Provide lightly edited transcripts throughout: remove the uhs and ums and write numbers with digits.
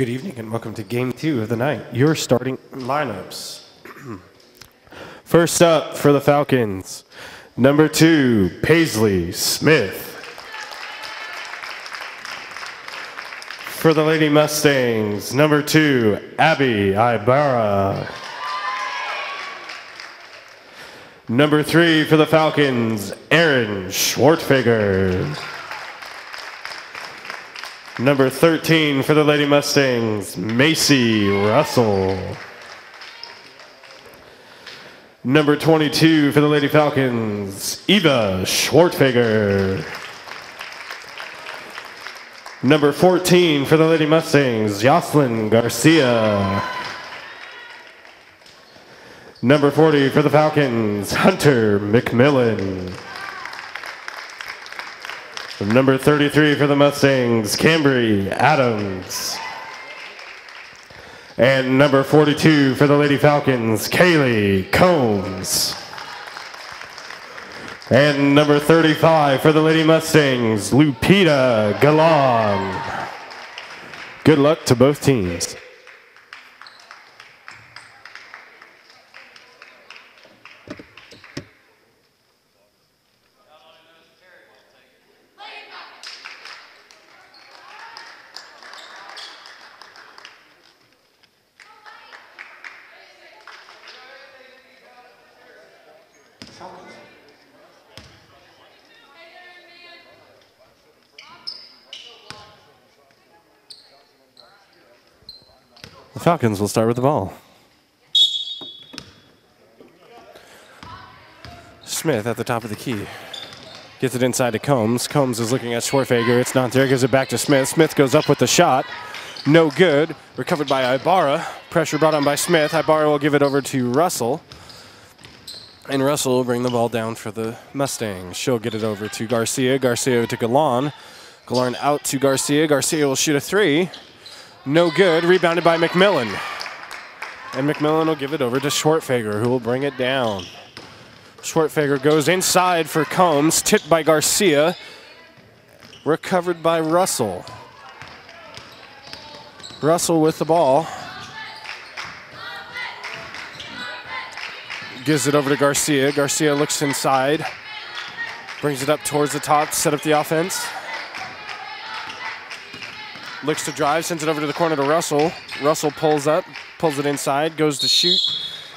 Good evening and welcome to game two of the night. Your starting lineups. First up for the Falcons, number 2, Paisley Smith. For the Lady Mustangs, number 2, Abby Ibarra. Number 3 for the Falcons, Aaron Schwartfager. Number 13 for the Lady Mustangs, Macy Russell. Number 22 for the Lady Falcons, Eva Schwartfager. Number 14 for the Lady Mustangs, Jocelyn Garcia. Number 40 for the Falcons, Hunter McMillan. Number 33 for the Mustangs, Cambry Adams. And number 42 for the Lady Falcons, Kaylee Combs. And number 35 for the Lady Mustangs, Lupita Galan. Good luck to both teams. Falcons will start with the ball. Smith at the top of the key. Gets it inside to Combs. Combs is looking at Schwartfager. It's not there. Gives it back to Smith. Smith goes up with the shot. No good. Recovered by Ibarra. Pressure brought on by Smith. Ibarra will give it over to Russell. And Russell will bring the ball down for the Mustangs. She'll get it over to Garcia. Garcia to Galan. Galan out to Garcia. Garcia will shoot a three. No good, rebounded by McMillan. And McMillan will give it over to Schwartfager, who will bring it down. Schwartfager goes inside for Combs, tipped by Garcia, recovered by Russell. Russell with the ball. Gives it over to Garcia. Garcia looks inside, brings it up towards the top, set up the offense. Looks to drive, sends it over to the corner to Russell. Russell pulls up, pulls it inside, goes to shoot,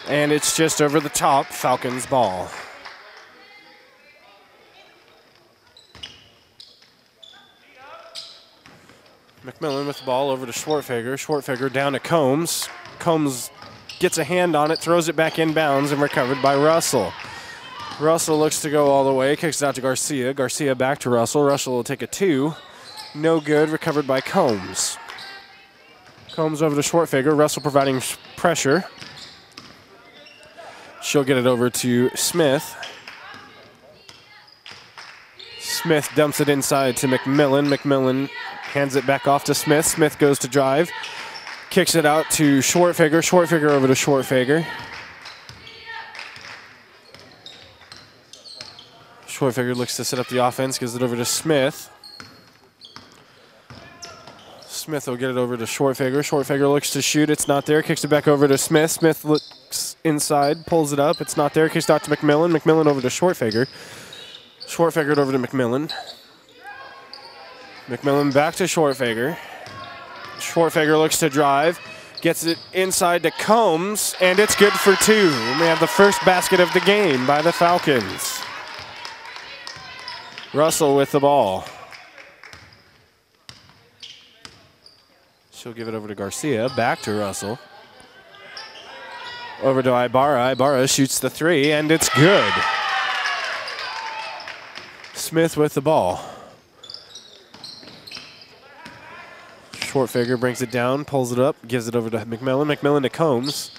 and it's just over the top. Falcons ball. McMillan with the ball over to Schwartfager. Schwartfager down to Combs. Combs gets a hand on it, throws it back inbounds, and recovered by Russell. Russell looks to go all the way, kicks it out to Garcia. Garcia back to Russell. Russell will take a two. No good, recovered by Combs. Combs over to Schwartfager, Russell providing pressure. She'll get it over to Smith. Smith dumps it inside to McMillan. McMillan hands it back off to Smith. Smith goes to drive, kicks it out to Schwartfager. Schwartfager over to Schwartfager. Schwartfager looks to set up the offense, gives it over to Smith. Smith will get it over to Schwartfager. Schwartfager looks to shoot. It's not there. Kicks it back over to Smith. Smith looks inside, pulls it up. It's not there. Kicks it out to McMillan. McMillan over to Schwartfager. Schwartfager over to McMillan. McMillan back to Schwartfager. Schwartfager looks to drive. Gets it inside to Combs, and it's good for two. We have the first basket of the game by the Falcons. Russell with the ball. She'll give it over to Garcia, back to Russell. Over to Ibarra. Ibarra shoots the three, and it's good. Smith with the ball. Schwartfager brings it down, pulls it up, gives it over to McMillan. McMillan to Combs.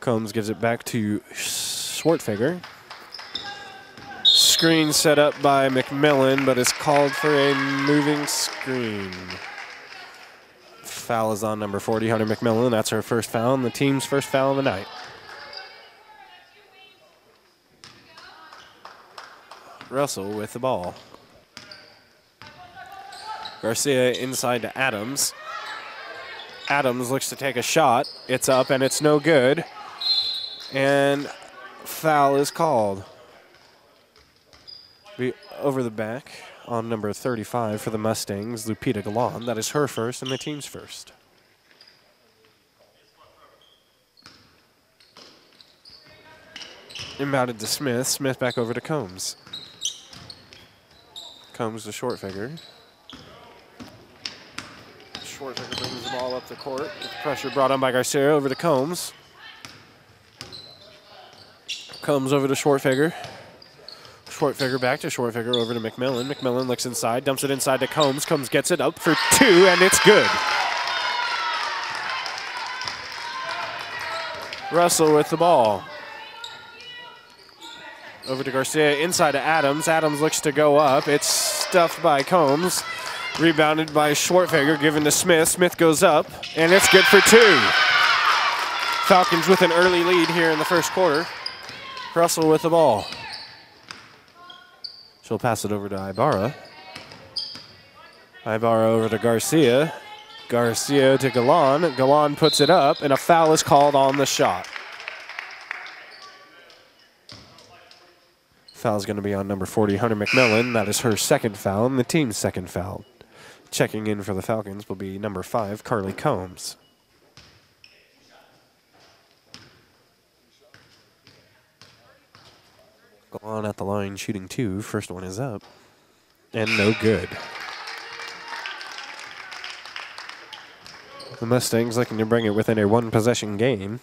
Combs gives it back to Schwartfager. Screen set up by McMillan, but is called for a moving screen. Foul is on number 40, Hunter McMillan. That's her first foul, and the team's first foul of the night. Russell with the ball. Garcia inside to Adams. Adams looks to take a shot. It's up and it's no good. And foul is called. Be over the back on number 35 for the Mustangs, Lupita Galan. That is her first and the team's first. Inbounded to Smith. Smith back over to Combs. Combs to Schwartfager. Schwartfager brings the ball up the court. The pressure brought on by Garcia over to Combs. Combs over to Schwartfager. Schwartfager back to Schwartfager over to McMillan. McMillan looks inside, dumps it inside to Combs. Combs gets it up for two, and it's good. Russell with the ball. Over to Garcia, inside to Adams. Adams looks to go up. It's stuffed by Combs. Rebounded by Schwartfager, given to Smith. Smith goes up, and it's good for two. Falcons with an early lead here in the first quarter. Russell with the ball. She'll pass it over to Ibarra. Ibarra over to Garcia. Garcia to Galan. Galan puts it up, and a foul is called on the shot. Foul's going to be on number 40, Hunter McMillan. That is her second foul and the team's second foul. Checking in for the Falcons will be number 5, Carly Combs. Go on at the line, shooting two. First one is up. And no good. The Mustangs looking to bring it within a one-possession game.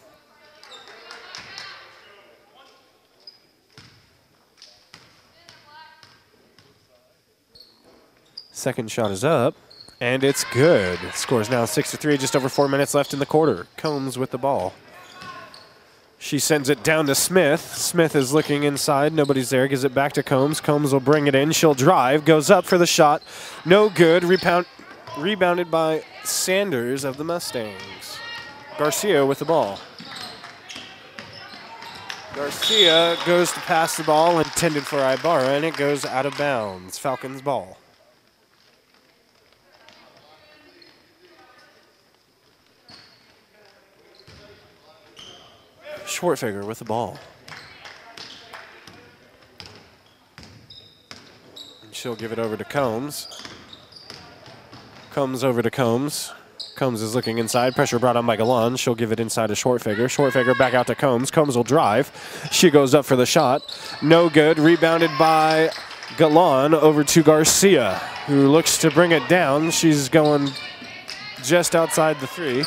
Second shot is up, and it's good. Score's now 6-3, just over 4 minutes left in the quarter. Combs with the ball. She sends it down to Smith. Smith is looking inside. Nobody's there. Gives it back to Combs. Combs will bring it in. She'll drive. Goes up for the shot. No good. Rebounded by Sanders of the Mustangs. Garcia with the ball. Garcia goes to pass the ball intended for Ibarra, and it goes out of bounds. Falcons ball. Schwartfager with the ball. And she'll give it over to Combs. Combs over to Combs. Combs is looking inside. Pressure brought on by Galan. She'll give it inside to Schwartfager. Schwartfager back out to Combs. Combs will drive. She goes up for the shot. No good. Rebounded by Galan over to Garcia, who looks to bring it down. She's going just outside the three.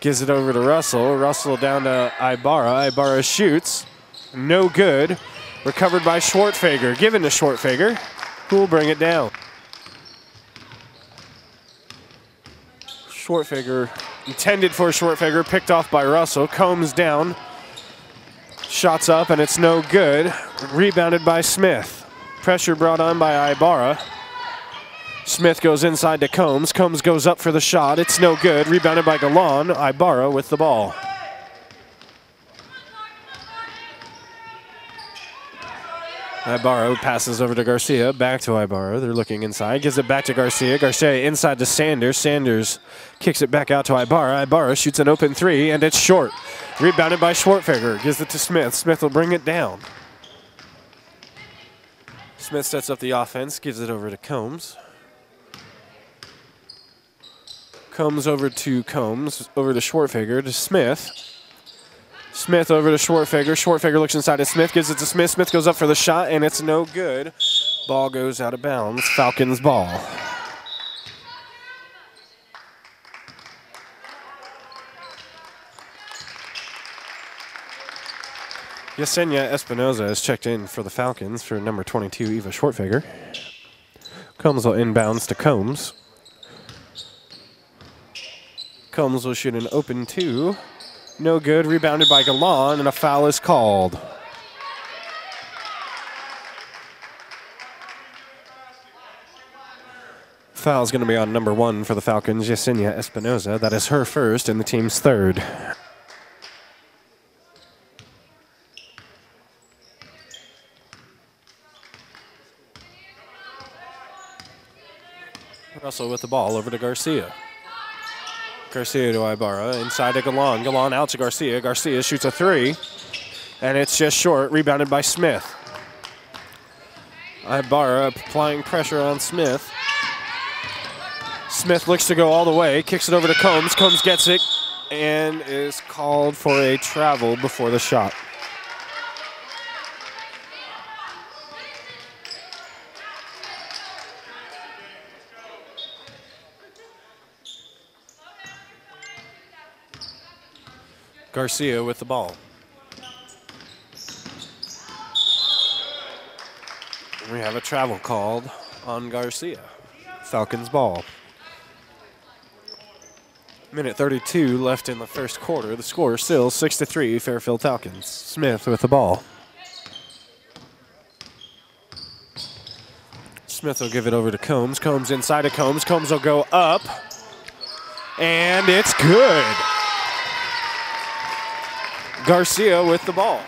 Gives it over to Russell. Russell down to Ibarra. Ibarra shoots. No good. Recovered by Schwartfager. Given to Schwartfager, who will bring it down. Schwartfager, intended for Schwartfager, picked off by Russell. Combs down. Shots up, and it's no good. Rebounded by Smith. Pressure brought on by Ibarra. Smith goes inside to Combs. Combs goes up for the shot. It's no good. Rebounded by Galan. Ibarra with the ball. Ibarra passes over to Garcia. Back to Ibarra. They're looking inside. Gives it back to Garcia. Garcia inside to Sanders. Sanders kicks it back out to Ibarra. Ibarra shoots an open three, and it's short. Rebounded by Schwartfager. Gives it to Smith. Smith will bring it down. Smith sets up the offense. Gives it over to Combs. Comes over to Combs, over to Schwartfager, to Smith. Smith over to Schwartfager. Schwartfager looks inside at Smith, gives it to Smith. Smith goes up for the shot, and it's no good. Ball goes out of bounds. Falcons ball. Yesenia Espinoza has checked in for the Falcons for number 22, Eva Schwartfager. Combs will inbounds to Combs. Combs will shoot an open two. No good, rebounded by Galan, and a foul is called. Foul's going to be on number 1 for the Falcons, Yesenia Espinoza. That is her first and the team's third. Russell with the ball over to Garcia. Garcia to Ibarra, inside to Galan. Galan out to Garcia. Garcia shoots a three, and it's just short, rebounded by Smith. Ibarra applying pressure on Smith. Smith looks to go all the way, kicks it over to Combs. Combs gets it and is called for a travel before the shot. Garcia with the ball. We have a travel called on Garcia. Falcons ball. Minute 32 left in the first quarter. The score still 6-3, Fairfield Falcons. Smith with the ball. Smith will give it over to Combs. Combs inside of Combs. Combs will go up. And it's good. Garcia with the ball.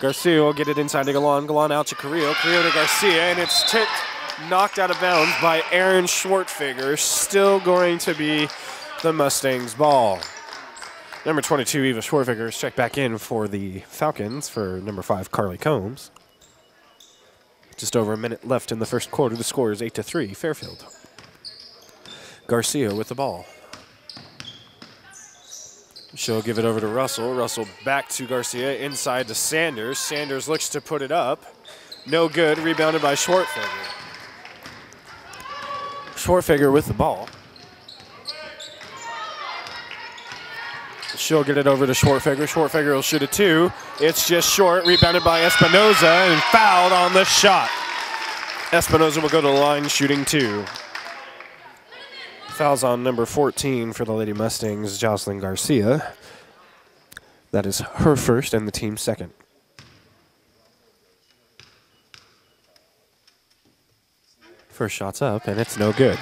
Garcia will get it inside to Galan. Galan out to Carrillo. Carrillo to Garcia, and it's tipped, knocked out of bounds by Aaron Schwartfigger. Still going to be the Mustangs' ball. Number 22, Eva Schwartfager, is checked back in for the Falcons for number 5, Carly Combs. Just over a minute left in the first quarter. The score is 8-3, Fairfield. Garcia with the ball. She'll give it over to Russell. Russell back to Garcia, inside to Sanders. Sanders looks to put it up. No good, rebounded by Schwartfager. Schwartfager with the ball. She'll get it over to Schwartfager. Schwartfager will shoot a two. It's just short, rebounded by Espinoza and fouled on the shot. Espinoza will go to the line shooting two. Fouls on number 14 for the Lady Mustangs, Jocelyn Garcia. That is her first and the team's second. First shot's up, and it's no good.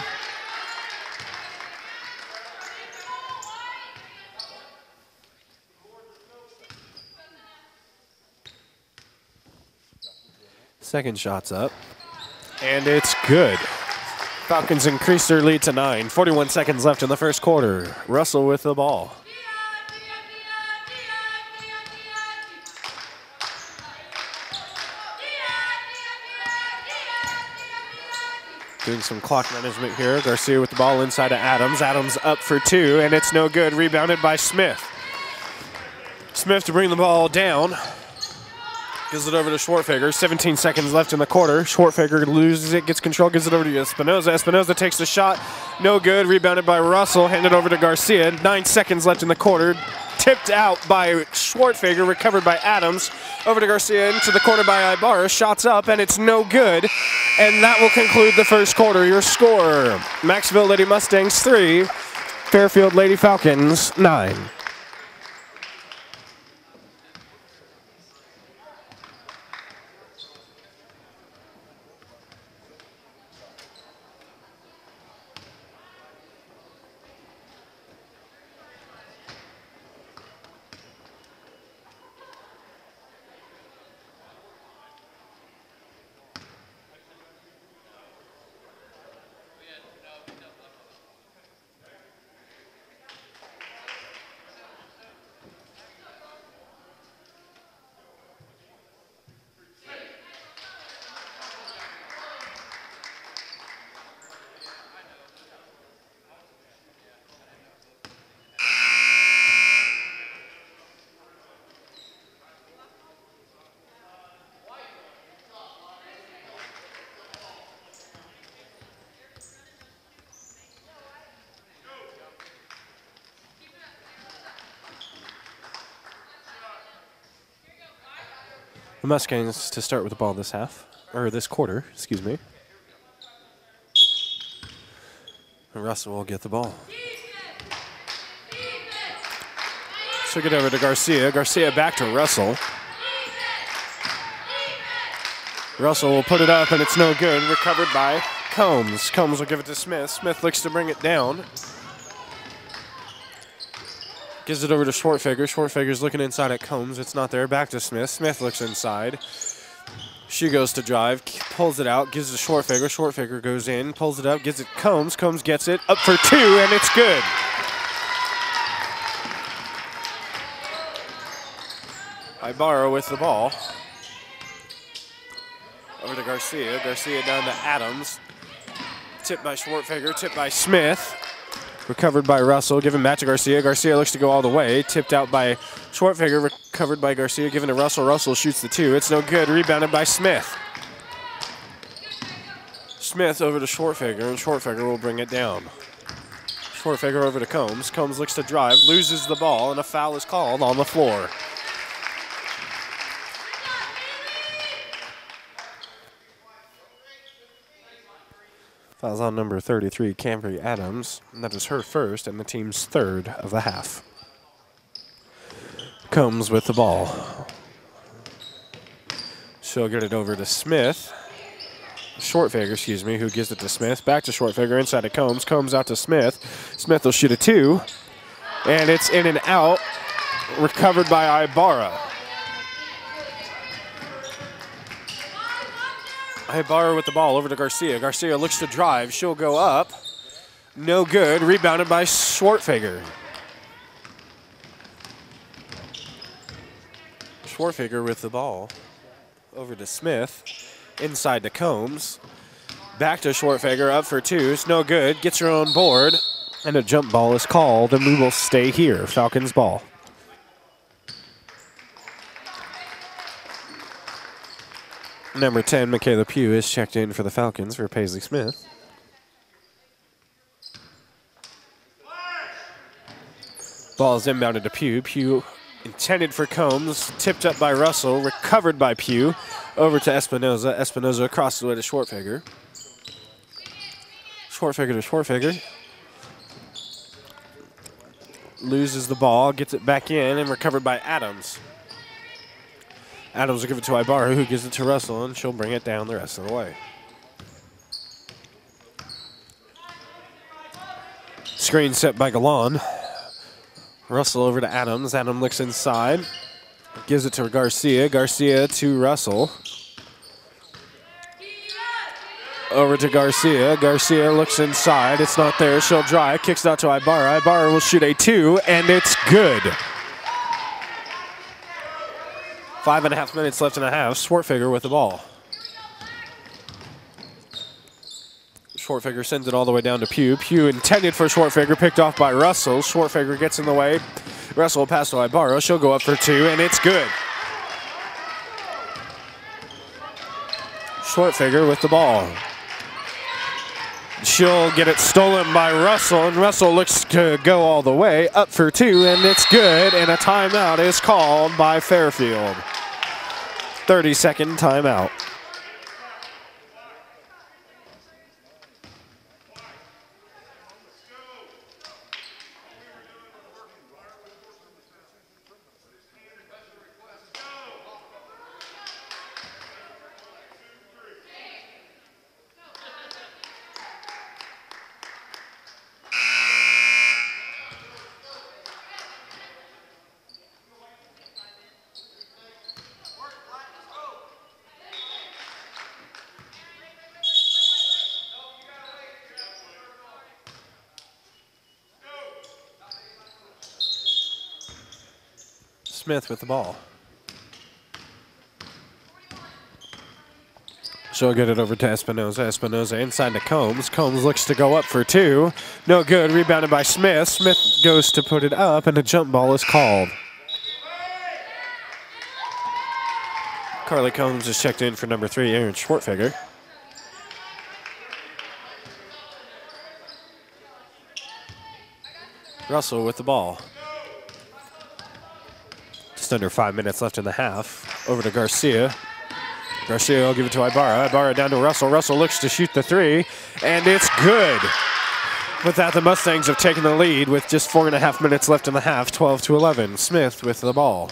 Second shot's up, and it's good. Falcons increase their lead to 9. 41 seconds left in the first quarter. Russell with the ball. Doing some clock management here. Garcia with the ball inside to Adams. Adams up for two, and it's no good. Rebounded by Smith. Smith to bring the ball down. Gives it over to Schwartfager. 17 seconds left in the quarter. Schwartfager loses it, gets control, gives it over to Espinoza. Espinoza takes the shot. No good. Rebounded by Russell. Handed over to Garcia. 9 seconds left in the quarter. Tipped out by Schwartfager. Recovered by Adams. Over to Garcia. Into the corner by Ibarra. Shots up, and it's no good. And that will conclude the first quarter. Your score, Macksville Lady Mustangs 3, Fairfield Lady Falcons 9. Mustangs to start with the ball this half, or this quarter, excuse me. And Russell will get the ball. She'll get over to Garcia. Garcia back to Russell. Russell will put it up, and it's no good. Recovered by Combs. Combs will give it to Smith. Smith looks to bring it down. Gives it over to Schwartfager. Schwartfager's looking inside at Combs. It's not there. Back to Smith. Smith looks inside. She goes to drive, pulls it out, gives it to Schwartfager. Schwartfager goes in, pulls it up, gives it to Combs. Combs gets it, up for two, and it's good. Ibarra with the ball. Over to Garcia. Garcia down to Adams. Tipped by Schwartfager, tipped by Smith. Recovered by Russell, given back to Garcia. Garcia looks to go all the way. Tipped out by Schwartfager, recovered by Garcia, given to Russell. Russell shoots the two. It's no good. Rebounded by Smith. Smith over to Schwartfager, and Schwartfager will bring it down. Schwartfager over to Combs. Combs looks to drive, loses the ball, and a foul is called on the floor. Foul's on number 33, Cambry Adams, and that is her first and the team's third of the half. Combs with the ball. She'll get it over to Smith. Schwartfager, excuse me, who gives it to Smith. Back to Schwartfager, inside to Combs. Combs out to Smith. Smith will shoot a two, and it's in and out, recovered by Ibarra. Ibarra with the ball over to Garcia. Garcia looks to drive. She'll go up. No good. Rebounded by Schwartfager. Schwartfager with the ball over to Smith. Inside to Combs. Back to Schwartfager. Up for two. It's no good. Gets her own board. And a jump ball is called. And we will stay here. Falcons ball. Number 10, McKayla Pugh, is checked in for the Falcons for Paisley Smith. Ball is inbounded to Pugh. Pugh intended for Combs, tipped up by Russell, recovered by Pugh, over to Espinoza. Espinoza across the way to Schwartfager. Schwartfager to Schwartfager. Loses the ball, gets it back in, and recovered by Adams. Adams will give it to Ibarra, who gives it to Russell, and she'll bring it down the rest of the way. Screen set by Galan. Russell over to Adams. Adams looks inside, gives it to Garcia. Garcia to Russell. Over to Garcia. Garcia looks inside. It's not there. She'll drive. Kicks it out to Ibarra. Ibarra will shoot a two, and it's good. 5.5 minutes left in a half. Schwartfager with the ball. Schwartfager sends it all the way down to Pugh. Pugh intended for Schwartfager, picked off by Russell. Schwartfager gets in the way. Russell passes to Ibarra. She'll go up for two, and it's good. Schwartfager with the ball. She'll get it stolen by Russell, and Russell looks to go all the way. Up for two, and it's good, and a timeout is called by Fairfield. 30-second timeout. Smith with the ball. She'll get it over to Espinoza. Espinoza inside to Combs. Combs looks to go up for two. No good. Rebounded by Smith. Smith goes to put it up, and a jump ball is called. Carly Combs is checked in for number 3, Aaron Schwartfager. Russell with the ball. Under 5 minutes left in the half. Over to Garcia. Garcia will give it to Ibarra. Ibarra down to Russell. Russell looks to shoot the three, and it's good. With that, the Mustangs have taken the lead with just 4.5 minutes left in the half, 12-11. Smith with the ball.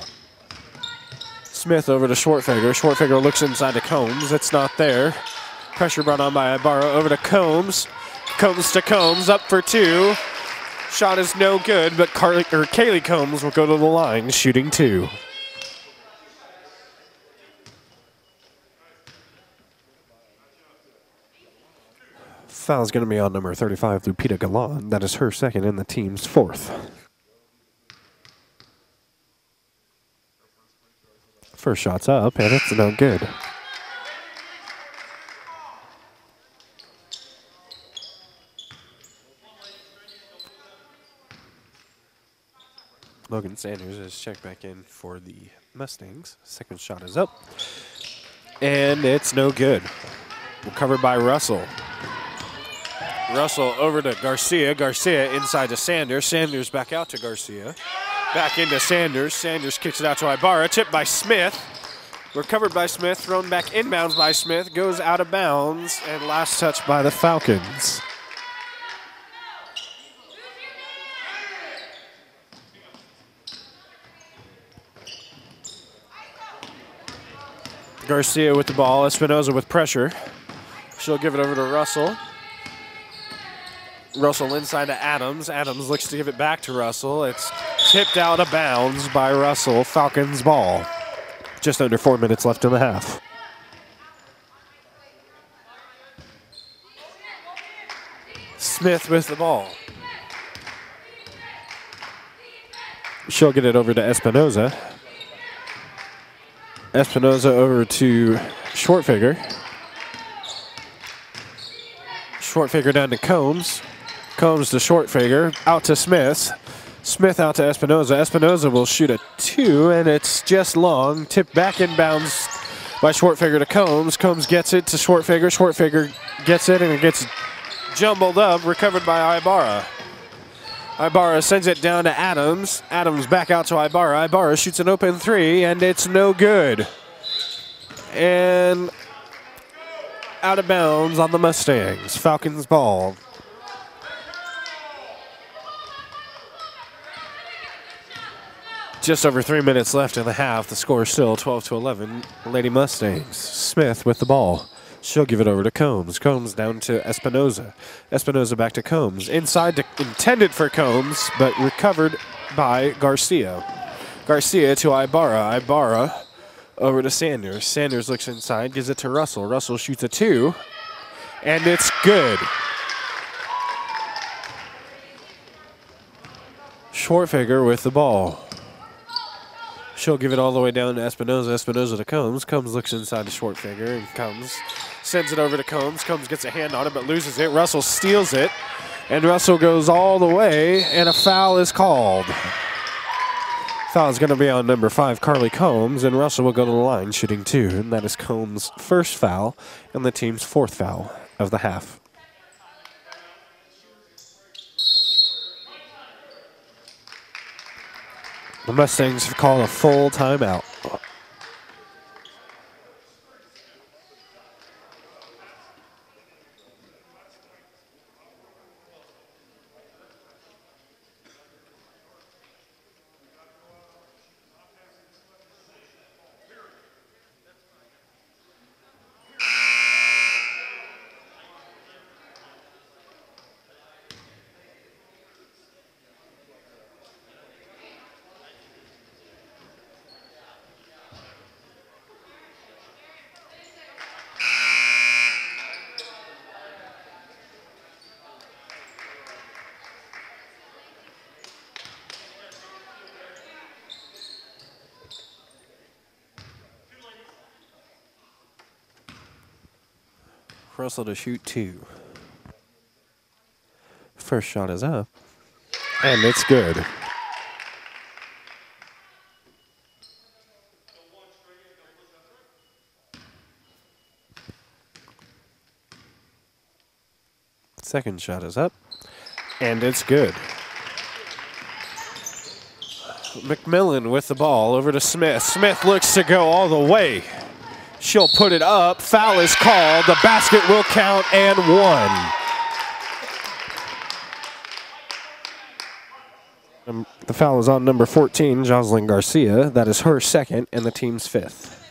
Smith over to Schwartfager. Schwartfager looks inside to Combs. It's not there. Pressure brought on by Ibarra. Over to Combs. Combs to Combs. Up for two. Shot is no good, but Kaylee Combs will go to the line, shooting two. foul is going to be on number 35, Lupita Galan. That is her second and the team's fourth. First shot's up, and it's no good. Logan Sanders has checked back in for the Mustangs. Second shot is up, and it's no good. Recovered by Russell. Russell over to Garcia. Garcia inside to Sanders. Sanders back out to Garcia. Back into Sanders. Sanders kicks it out to Ibarra. Tipped by Smith. Recovered by Smith. Thrown back inbounds by Smith. Goes out of bounds. And last touch by the Falcons. Garcia with the ball. Espinoza with pressure. She'll give it over to Russell. Russell inside to Adams. Adams looks to give it back to Russell. It's tipped out of bounds by Russell. Falcons ball. Just under 4 minutes left in the half. Smith with the ball. She'll get it over to Espinoza. Espinoza over to Schwartfigger. Schwartfigger down to Combs. Combs to Schwartfigger. Out to Smith. Smith out to Espinoza. Espinoza will shoot a two, and it's just long. Tipped back inbounds by Schwartfigger to Combs. Combs gets it to Schwartfigger. Schwartfigger gets it, and it gets jumbled up. Recovered by Ibarra. Ibarra sends it down to Adams. Adams back out to Ibarra. Ibarra shoots an open three, and it's no good. And out of bounds on the Mustangs. Falcons ball. Just over 3 minutes left in the half. The score is still 12-11. Lady Mustangs. Smith with the ball. She'll give it over to Combs. Combs down to Espinoza. Espinoza back to Combs. Inside to intended for Combs, but recovered by Garcia. Garcia to Ibarra. Ibarra over to Sanders. Sanders looks inside, gives it to Russell. Russell shoots a two, and it's good. Schwartfigger with the ball. She'll give it all the way down to Espinoza. Espinoza to Combs. Combs looks inside to Schwartfigger, and Combs sends it over to Combs. Combs gets a hand on it but loses it. Russell steals it, and Russell goes all the way, and a foul is called. Foul is going to be on number 5, Carly Combs, and Russell will go to the line shooting two, and that is Combs' first foul and the team's fourth foul of the half. The Mustangs have called a full timeout. Russell to shoot two. First shot is up, and it's good. Second shot is up, and it's good. McMillan with the ball over to Smith. Smith looks to go all the way. She'll put it up. Foul is called. The basket will count and one. The foul is on number 14, Jocelyn Garcia. That is her second and the team's fifth.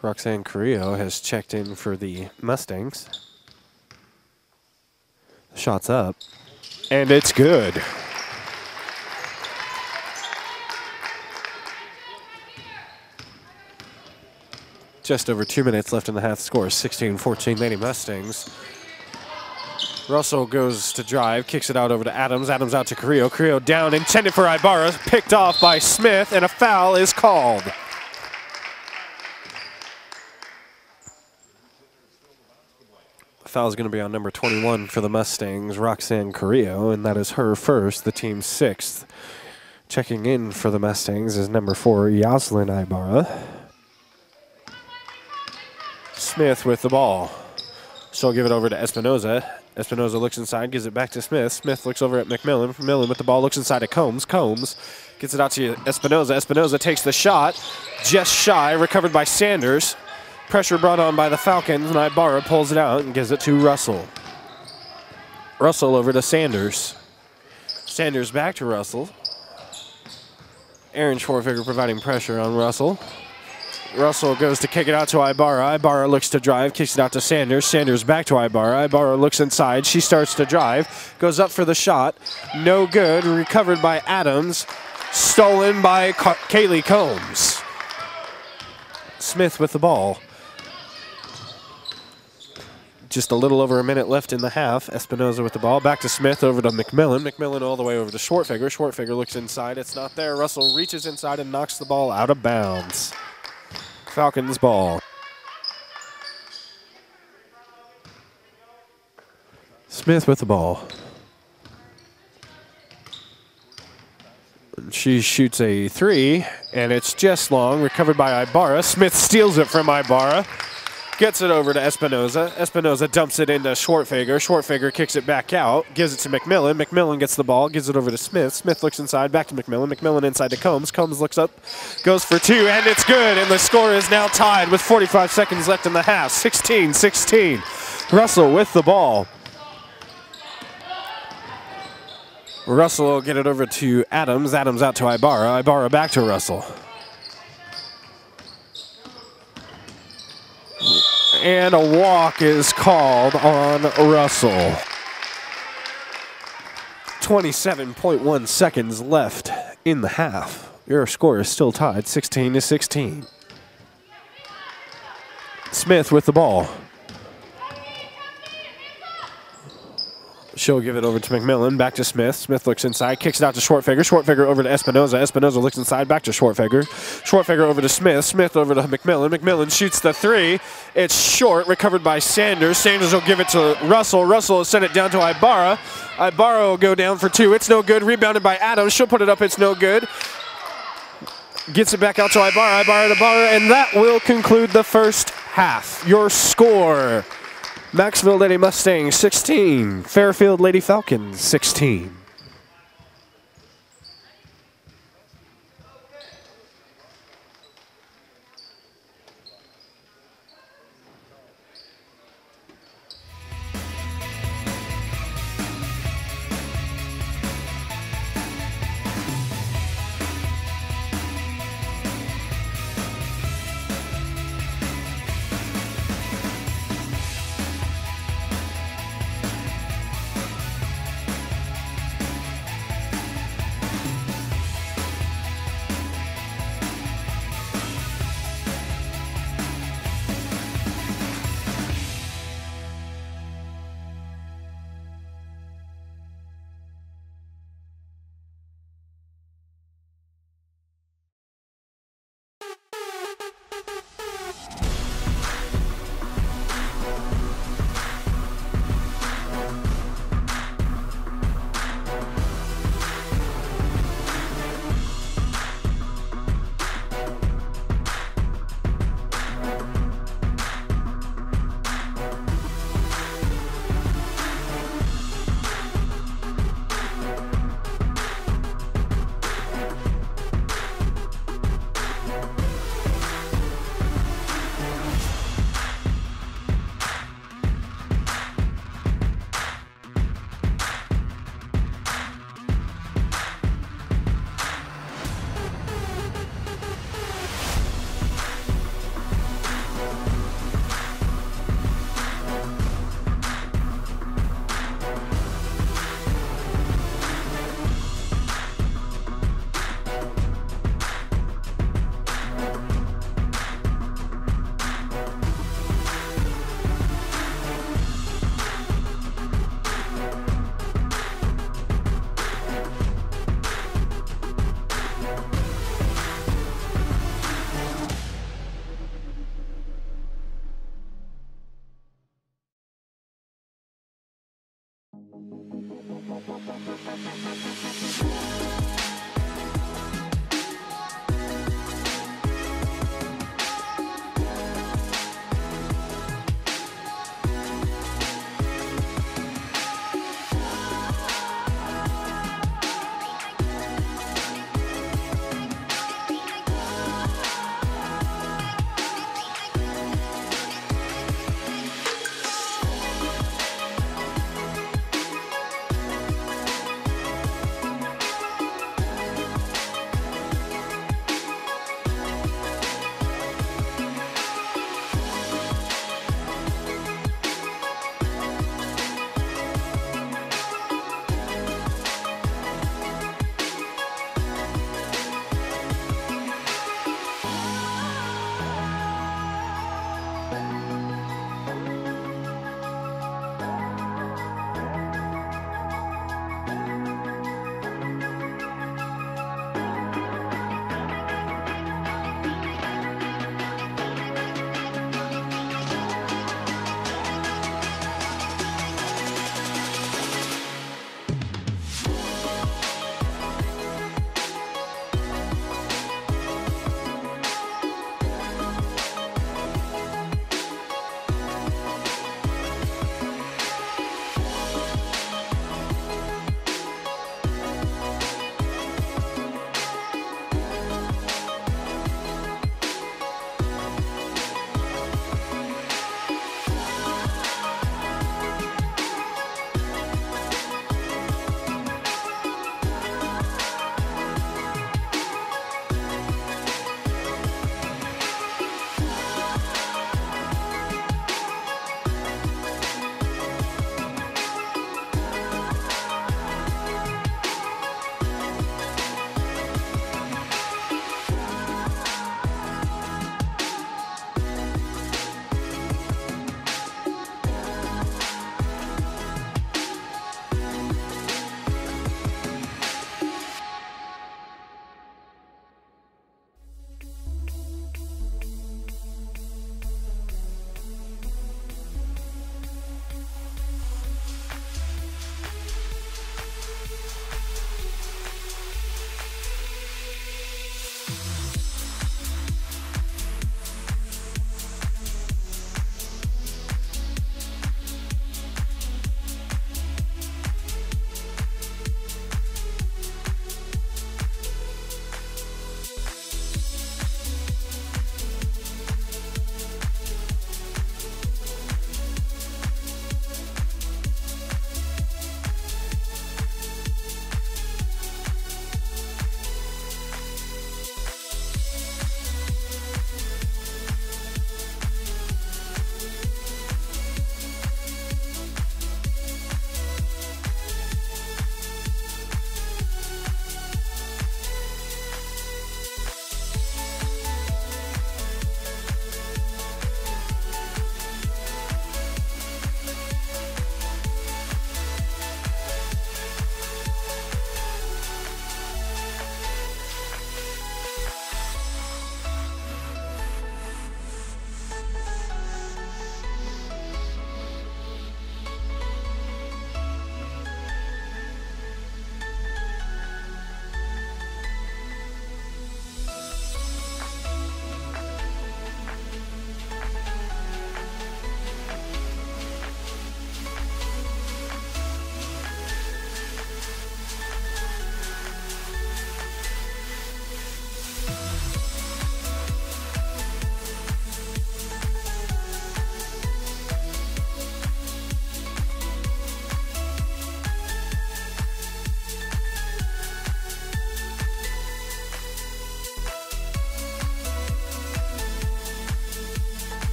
Roxanne Carrillo has checked in for the Mustangs. Shots up, and it's good. Just over 2 minutes left in the half. Score 16-14 Lady Mustangs. Russell goes to drive, kicks it out over to Adams. Adams out to Carrillo. Carrillo down, intended for Ibarra, picked off by Smith, and a foul is called. The foul is going to be on number 21 for the Mustangs, Roxanne Carrillo, and that is her first, the team's sixth. Checking in for the Mustangs is number 4, Yaslin Ibarra. Smith with the ball. She'll give it over to Espinoza. Espinoza looks inside, gives it back to Smith. Smith looks over at McMillan. McMillan with the ball, looks inside at Combs. Combs gets it out to Espinoza. Espinoza takes the shot, just shy, recovered by Sanders. Pressure brought on by the Falcons, and Ibarra pulls it out and gives it to Russell. Russell over to Sanders. Sanders back to Russell. Aaron Schwartfigger providing pressure on Russell. Russell goes to kick it out to Ibarra. Ibarra looks to drive, kicks it out to Sanders. Sanders back to Ibarra. Ibarra looks inside. She starts to drive, goes up for the shot. No good, recovered by Adams. Stolen by Kaylee Combs. Smith with the ball. Just a little over a minute left in the half. Espinoza with the ball. Back to Smith, over to McMillan. McMillan all the way over to Schwartfigger. Schwartfigger looks inside. It's not there. Russell reaches inside and knocks the ball out of bounds. Falcons ball. Smith with the ball. She shoots a three, and it's just long, recovered by Ibarra. Smith steals it from Ibarra, gets it over to Espinoza. Espinoza dumps it into Schwartfigger. Schwartfigger kicks it back out, gives it to McMillan. McMillan gets the ball, gives it over to Smith. Smith looks inside, back to McMillan. McMillan inside to Combs. Combs looks up, goes for two, and it's good. And the score is now tied with 45 seconds left in the half. 16-16. Russell with the ball. Russell will get it over to Adams. Adams out to Ibarra. Ibarra back to Russell. And a walk is called on Russell. 27.1 seconds left in the half. Your score is still tied, 16-16. Smith with the ball. She'll give it over to McMillan, back to Smith. Smith looks inside, kicks it out to Schwartfigger. Schwartfigger over to Espinoza. Espinoza looks inside, back to Schwartfigger. Schwartfigger over to Smith. Smith over to McMillan. McMillan shoots the three. It's short, recovered by Sanders. Sanders will give it to Russell. Russell will send it down to Ibarra. Ibarra will go down for two. It's no good. Rebounded by Adams. She'll put it up. It's no good. Gets it back out to Ibarra. Ibarra to Ibarra, and that will conclude the first half. Your score: Macksville Lady Mustangs 16, Fairfield Lady Falcons 16.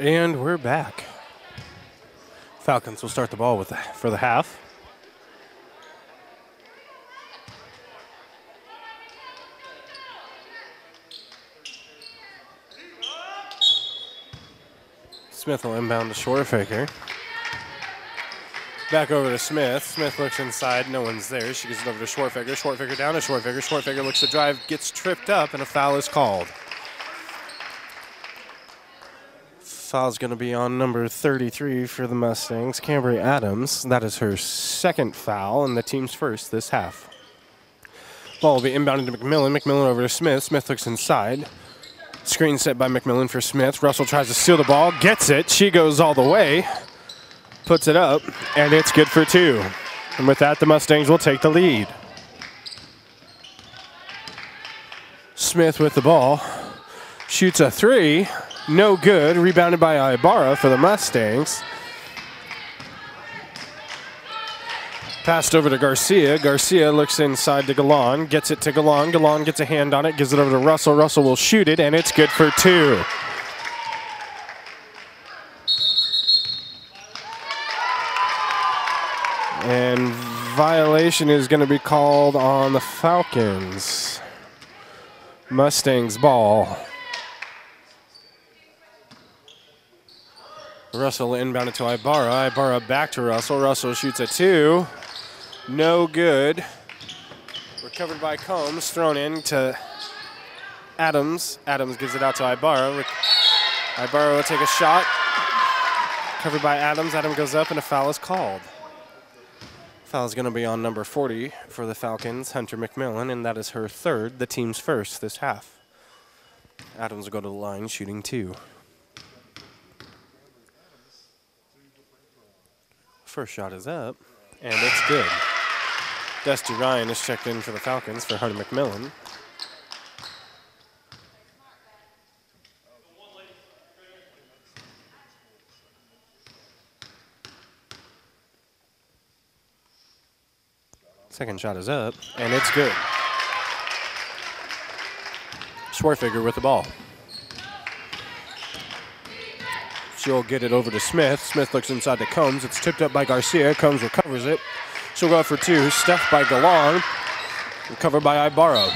And we're back. Falcons will start the ball with for the half. Smith will inbound to Schwartfager. Back over to Smith. Smith looks inside. No one's there. She gives it over to Schwartfager. Schwartfager down to Schwartfager. Schwartfager looks to drive, gets tripped up, and a foul is called. Foul's going to be on number 33 for the Mustangs, Cambry Adams. That is her second foul and the team's first this half. Ball will be inbounded to McMillan. McMillan over to Smith. Smith looks inside. Screen set by McMillan for Smith. Russell tries to steal the ball, gets it. She goes all the way, puts it up, and it's good for two. And with that, the Mustangs will take the lead. Smith with the ball. Shoots a three. No good. Rebounded by Ibarra for the Mustangs. Passed over to Garcia. Garcia looks inside to Galan. Gets it to Galan. Galan gets a hand on it. Gives it over to Russell. Russell will shoot it, and it's good for two. And violation is going to be called on the Falcons. Mustangs ball. Russell inbounded to Ibarra. Ibarra back to Russell. Russell shoots a two. No good. Recovered by Combs. Thrown in to Adams. Adams gives it out to Ibarra. Ibarra will take a shot. Covered by Adams. Adams goes up and a foul is called. Foul is going to be on number 40 for the Falcons, Hunter McMillan, and that is her third, the team's first this half. Adams will go to the line shooting two. First shot is up, and it's good. Dusty Ryan is checked in for the Falcons for Hunter McMillan. Second shot is up, and it's good. Schwartfager with the ball. She'll get it over to Smith. Smith looks inside to Combs. It's tipped up by Garcia. Combs recovers it. She'll go for two. Stuffed by Galan. Recovered by Ibarra.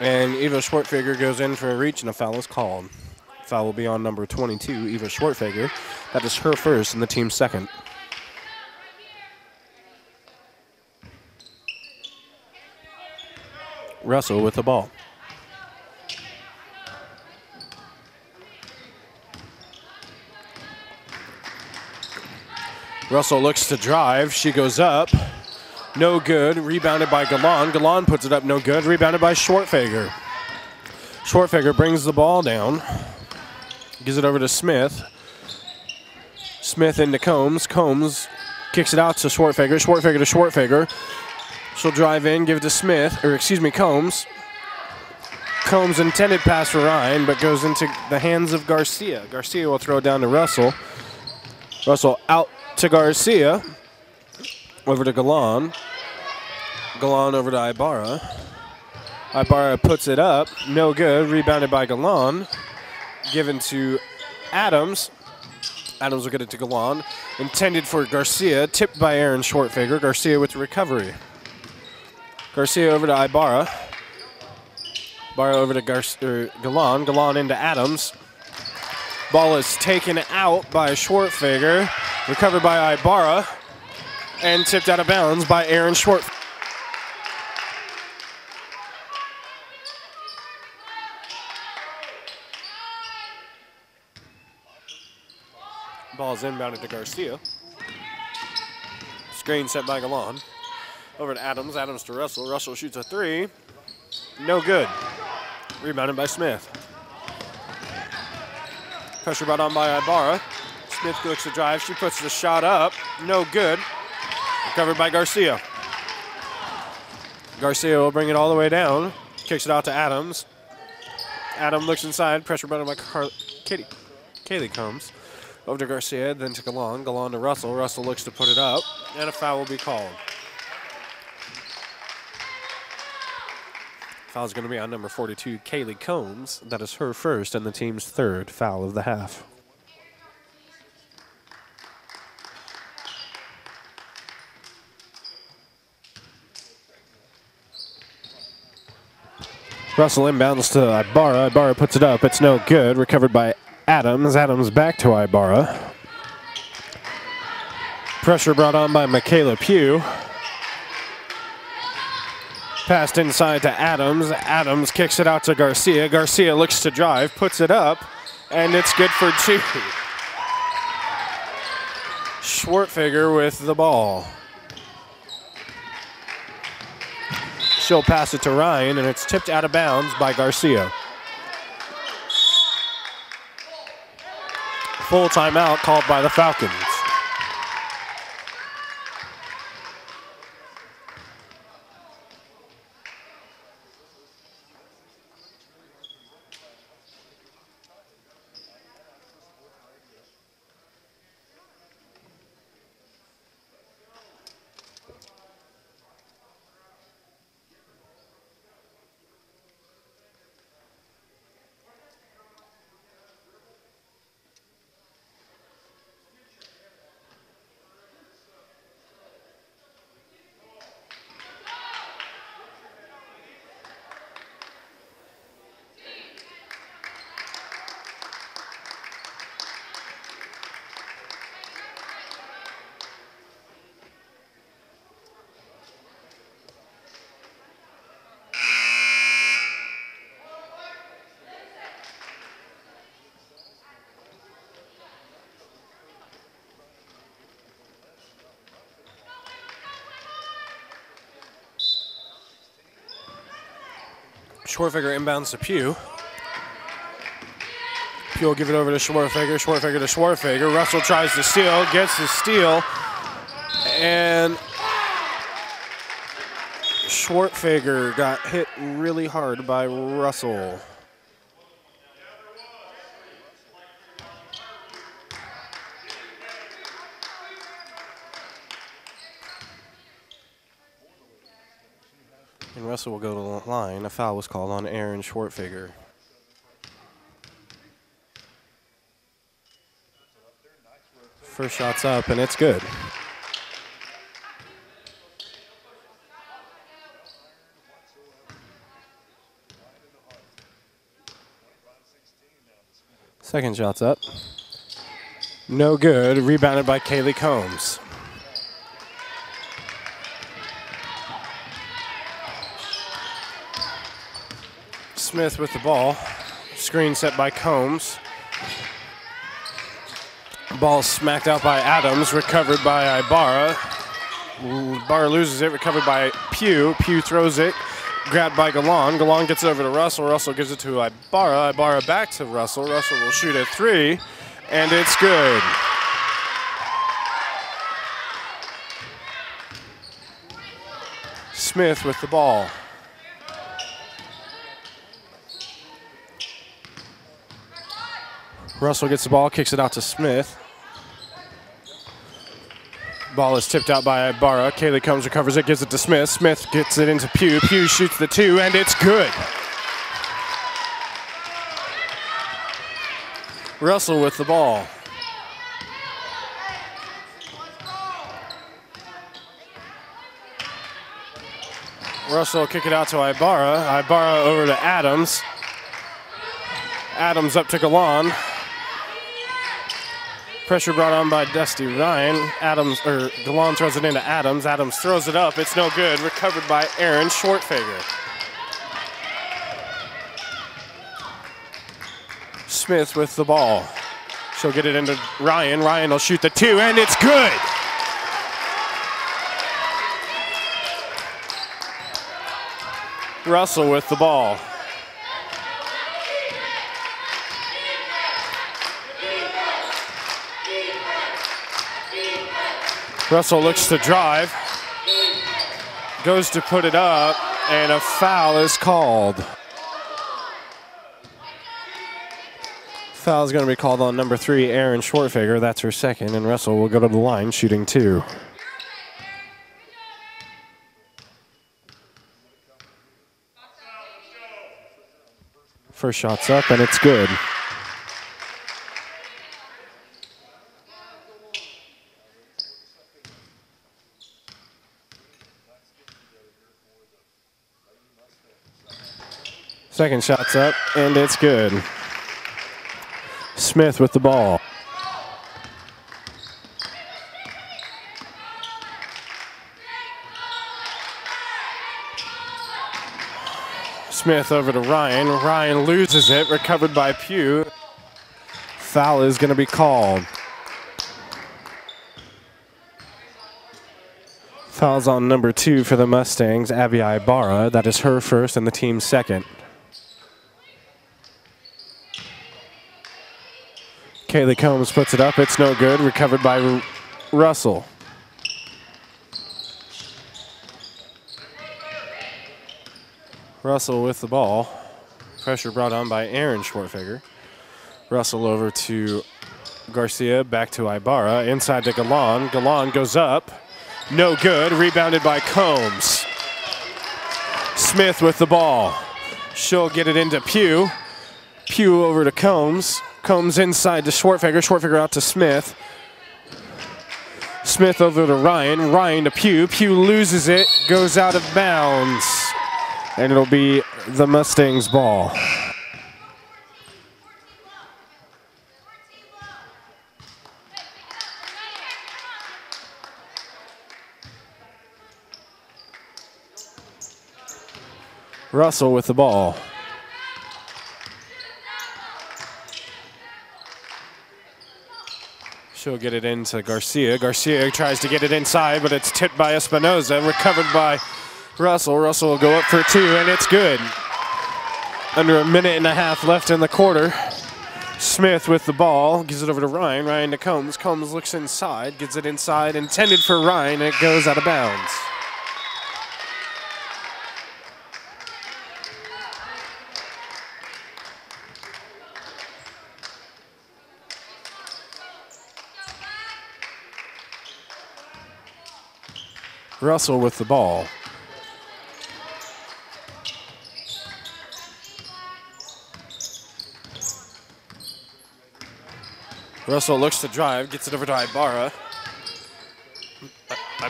And Eva Schwartfager goes in for a reach, and a foul is called. Foul will be on number 22, Eva Schwartfager. That is her first and the team's second. Russell with the ball. Russell looks to drive. She goes up. No good. Rebounded by Galan. Galan puts it up. No good. Rebounded by Schwartfager. Schwartfager brings the ball down. Gives it over to Smith. Smith into Combs. Combs kicks it out to Schwartfager. Schwartfager to Schwartfager. She'll drive in, give it to Smith, or excuse me, Combs. Combs intended pass for Ryan, but goes into the hands of Garcia. Garcia will throw it down to Russell. Russell out to Garcia, over to Galan. Galan over to Ibarra. Ibarra puts it up, no good, rebounded by Galan. Given to Adams. Adams will get it to Galan. Intended for Garcia, tipped by Aaron Schwartfager. Garcia with the recovery. Garcia over to Ibarra. Ibarra over to Galan. Galan into Adams. Ball is taken out by Schwartfager. Recovered by Ibarra and tipped out of bounds by Aaron Schwartfager. Ball's inbounded to Garcia. Screen set by Galan. Over to Adams. Adams to Russell. Russell shoots a three. No good. Rebounded by Smith. Pressure brought on by Ibarra. Smith looks to drive. She puts the shot up. No good. Recovered by Garcia. Garcia will bring it all the way down. Kicks it out to Adams. Adams looks inside. Pressure brought on by Kaylee Combs. Over to Garcia, then to Galan. Galan to Russell. Russell looks to put it up, and a foul will be called. Foul's going to be on number 42, Kaylee Combs. That is her first and the team's third foul of the half. Russell inbounds to Ibarra. Ibarra puts it up. It's no good. Recovered by Adams. Adams back to Ibarra. Pressure brought on by McKayla Pugh. Passed inside to Adams. Adams kicks it out to Garcia. Garcia looks to drive, puts it up, and it's good for two. Schwartfigger with the ball. She'll pass it to Ryan, and it's tipped out of bounds by Garcia. Full timeout called by the Falcons. Schwartfigger inbounds to Pugh. Pugh will give it over to Schwartfigger. Schwartfigger to Schwartfigger. Russell tries to steal, gets the steal, and Schwartfigger got hit really hard by Russell. Russell will go to the line. A foul was called on Aaron Schwartfigger. First shot's up, and it's good. Second shot's up. No good. Rebounded by Kaylee Combs. Smith with the ball. Screen set by Combs. Ball smacked out by Adams, recovered by Ibarra. Ibarra loses it, recovered by Pugh. Pugh throws it, grabbed by Galan. Galan gets it over to Russell. Russell gives it to Ibarra. Ibarra back to Russell. Russell will shoot at three, and it's good. Smith with the ball. Russell gets the ball, kicks it out to Smith. Ball is tipped out by Ibarra. Kaylee Combs recovers it, gives it to Smith. Smith gets it into Pugh. Pugh shoots the two, and it's good. Russell with the ball. Russell will kick it out to Ibarra. Ibarra over to Adams. Adams up to Galan. Pressure brought on by Dusty Ryan. Galan throws it into Adams. Adams throws it up. It's no good. Recovered by Aaron Schwartfager. Smith with the ball. She'll get it into Ryan. Ryan will shoot the two, and it's good. Russell with the ball. Russell looks to drive, goes to put it up, and a foul is called. Foul is going to be called on number 3, Aaron Schwartfigger. That's her second, and Russell will go to the line shooting 2. First shot's up, and it's good. Second shot's up, and it's good. Smith with the ball. Smith over to Ryan. Ryan loses it, recovered by Pugh. Foul is going to be called. Foul's on number 2 for the Mustangs, Abby Ibarra. That is her first and the team's second. Kaylee Combs puts it up. It's no good. Recovered by Russell. Russell with the ball. Pressure brought on by Aaron Schwartfigger. Russell over to Garcia, back to Ibarra. Inside to Galan. Galan goes up. No good. Rebounded by Combs. Smith with the ball. She'll get it into Pugh. Pugh over to Combs. Combs inside to Schwartfigger. Schwartfigger out to Smith. Smith over to Ryan. Ryan to Pugh. Pugh loses it. Goes out of bounds. And it'll be the Mustangs' ball. Russell with the ball. She'll get it into Garcia. Garcia tries to get it inside, but it's tipped by Espinoza, recovered by Russell. Russell will go up for 2, and it's good. Under a minute and a half left in the quarter. Smith with the ball, gives it over to Ryan. Ryan to Combs. Combs looks inside, gets it inside, intended for Ryan, and it goes out of bounds. Russell with the ball. Russell looks to drive, gets it over to Ibarra.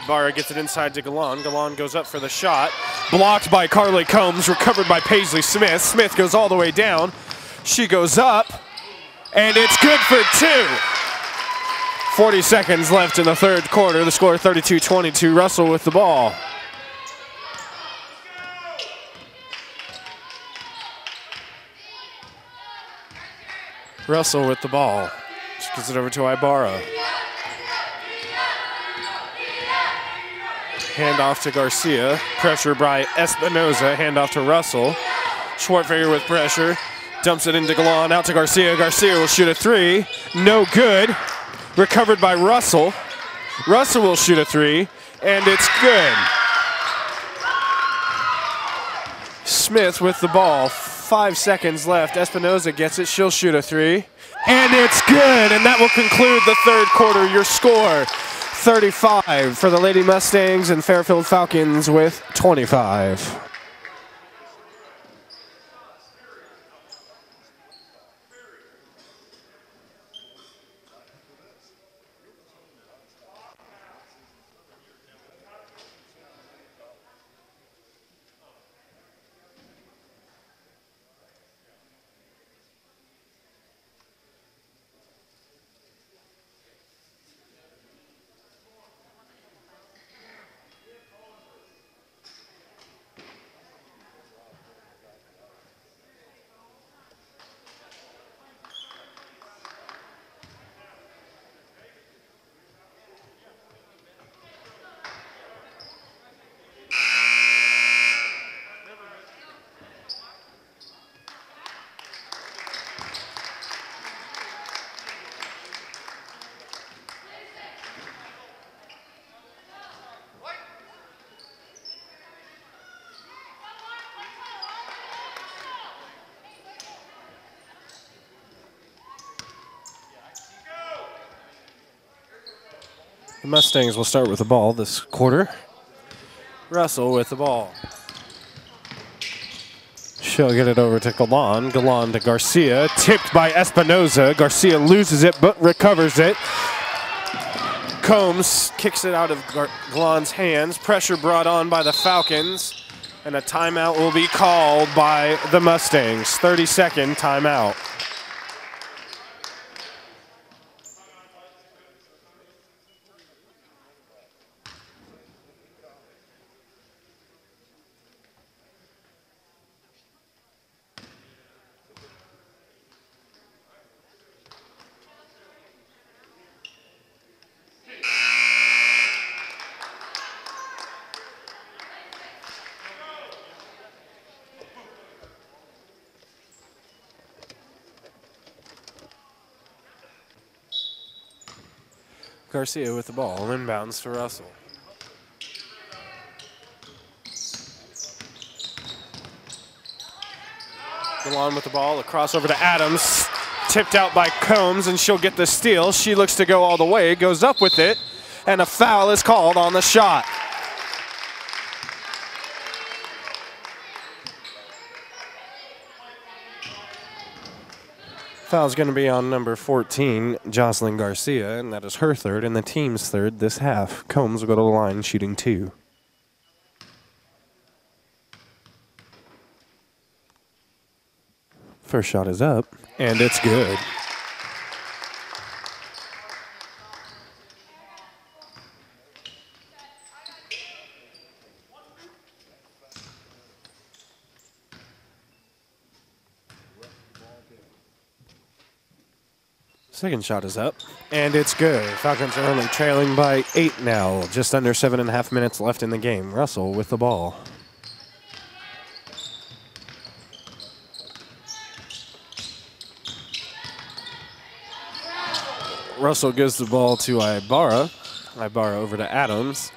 Ibarra gets it inside to Galan. Galan goes up for the shot. Blocked by Carly Combs, recovered by Paisley Smith. Smith goes all the way down. She goes up, and it's good for 2. 40 seconds left in the third quarter. The score 32-22. Russell with the ball. Russell with the ball. She gives it over to Ibarra. Hand off to Garcia. Pressure by Espinoza. Hand off to Russell. Schwartfager with pressure. Dumps it into Galan. Out to Garcia. Garcia will shoot a 3. No good. Recovered by Russell. Russell will shoot a 3, and it's good. Smith with the ball. 5 seconds left. Espinoza gets it. She'll shoot a 3, and it's good. And that will conclude the third quarter. Your score, 35 for the Lady Mustangs and Fairfield Falcons with 25. The Mustangs will start with the ball this quarter. Russell with the ball. She'll get it over to Galan. Galan to Garcia. Tipped by Espinoza. Garcia loses it but recovers it. Combs kicks it out of Galan's hands. Pressure brought on by the Falcons. And a timeout will be called by the Mustangs. 30-second timeout. Garcia with the ball, inbounds to Russell. Galan with the ball, a crossover to Adams, tipped out by Combs, and she'll get the steal. She looks to go all the way, goes up with it, and a foul is called on the shot. Foul's going to be on number 14, Jocelyn Garcia, and that is her third and the team's third this half. Combs will go to the line shooting 2. First shot is up, and it's good. Second shot is up, and it's good. Falcons are only trailing by 8 now. Just under 7.5 minutes left in the game. Russell with the ball. Russell gives the ball to Ibarra. Ibarra over to Adams.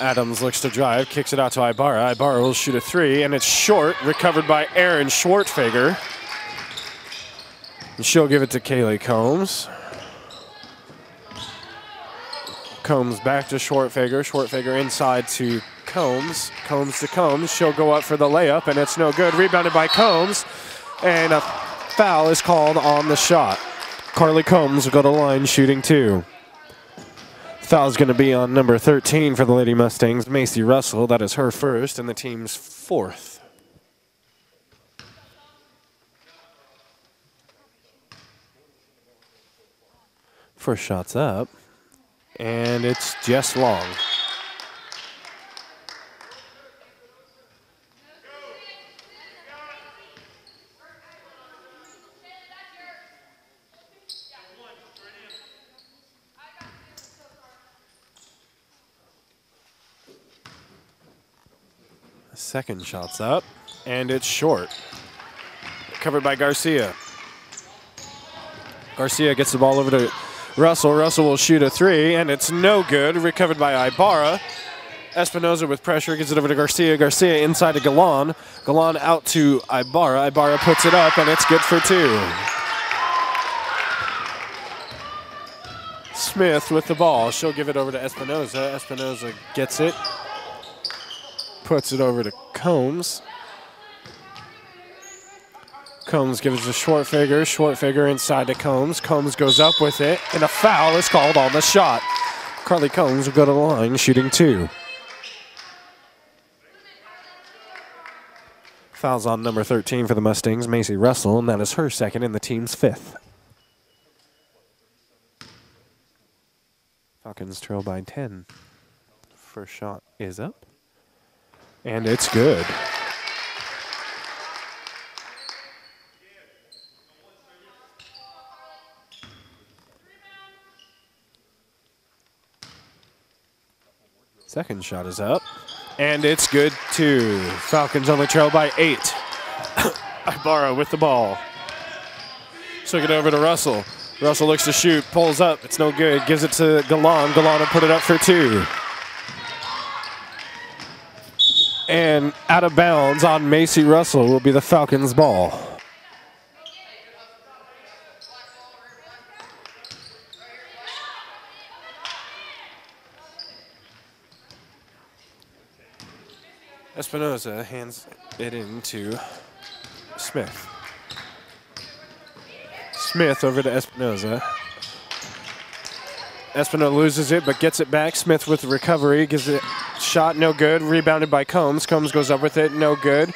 Adams looks to drive, kicks it out to Ibarra. Ibarra will shoot a 3, and it's short, recovered by Aaron Schwartfager. And she'll give it to Kaylee Combs. Combs back to Schwartfager. Schwartfager inside to Combs. Combs to Combs. She'll go up for the layup, and it's no good. Rebounded by Combs, and a foul is called on the shot. Carly Combs will go to line shooting 2. Foul's going to be on number 13 for the Lady Mustangs, Macy Russell. That is her first, and the team's 4th. First shot's up, and it's just long. Second shot's up, and it's short. Covered by Garcia. Garcia gets the ball over to Russell. Russell will shoot a 3, and it's no good. Recovered by Ibarra. Espinoza with pressure gives it over to Garcia. Garcia inside to Galan. Galan out to Ibarra. Ibarra puts it up, and it's good for 2. Smith with the ball. She'll give it over to Espinoza. Espinoza gets it. Puts it over to Combs. Combs gives to Schwartfager. Schwartfager inside to Combs. Combs goes up with it, and a foul is called on the shot. Carly Combs will go to the line, shooting 2. Foul's on number 13 for the Mustangs, Macy Russell, and that is her second and the team's 5th. Falcons trail by 10. First shot is up, and it's good. Second shot is up, and it's good too. Falcons only trail by 8. Ibarra with the ball. Took it over to Russell. Russell looks to shoot, pulls up, it's no good. Gives it to Galan. Galan will put it up for 2. And out of bounds on Macy Russell will be the Falcons' ball. Espinoza hands it in to Smith. Smith over to Espinoza. Espinoza loses it, but gets it back. Smith with the recovery, gives it shot, no good. Rebounded by Combs. Combs goes up with it, no good.